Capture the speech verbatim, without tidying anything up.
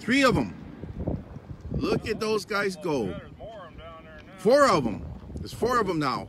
Three of them. Look at those guys go. Four of them. There's four of them now.